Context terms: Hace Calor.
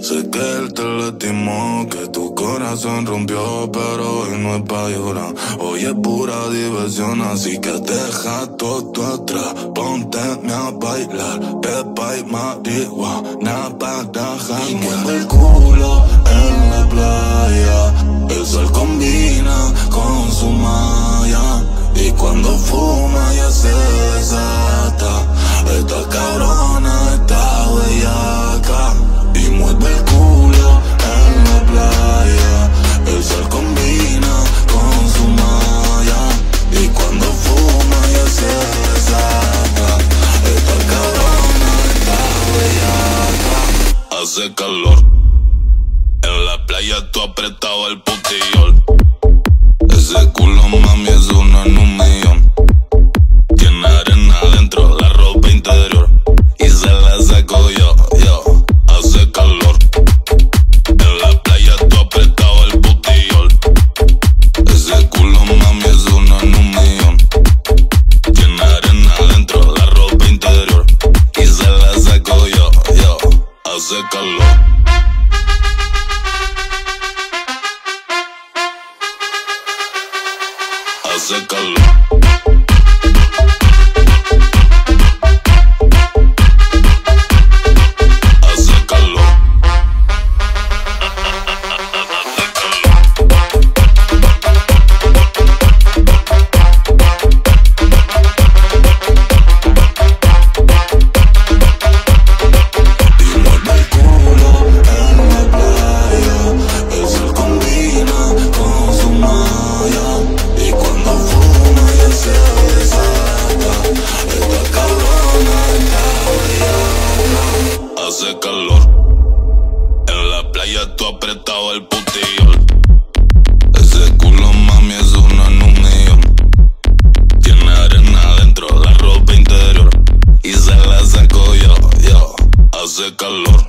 Sé que él te lastimó, que tu corazón rompió, pero hoy no es pa' llorar. Hoy es pura diversión, así que deja todo atrás. Pónteme a bailar, pepa y marihuana para janguear. Y mueve el culo en la playa, el sol combina con su malla. Y cuando fuma ya se desata, esta cabrona está bellaca. Y mueve el culo en la playa, el sol combina con su malla. Y cuando fuma ya se desata, esta cabrona está bellaca. Hace calor, en la playa tú apretado el potillón. Ese culo, mami, es uno en un millón. Tiene arena adentro, la ropa interior, y se la saco yo, yo. Hace calor, en la playa tú apretado el botillón. Ese culo, mami, es uno en un millón. Tiene arena adentro, la ropa interior, y se la saco yo, yo. Hace calor. Hace calor. Hace calor. Y mueve el culo en la playa, el sol combina con su malla. Y cuando fuma ya se desata, esta cabrona está bellaca. Hace calor, en la playa tú apretado el potillón. Ese culo, mami, es uno en un millón. Tiene arena adentro, la ropa interior, y se la saco yo, yo. Hace calor.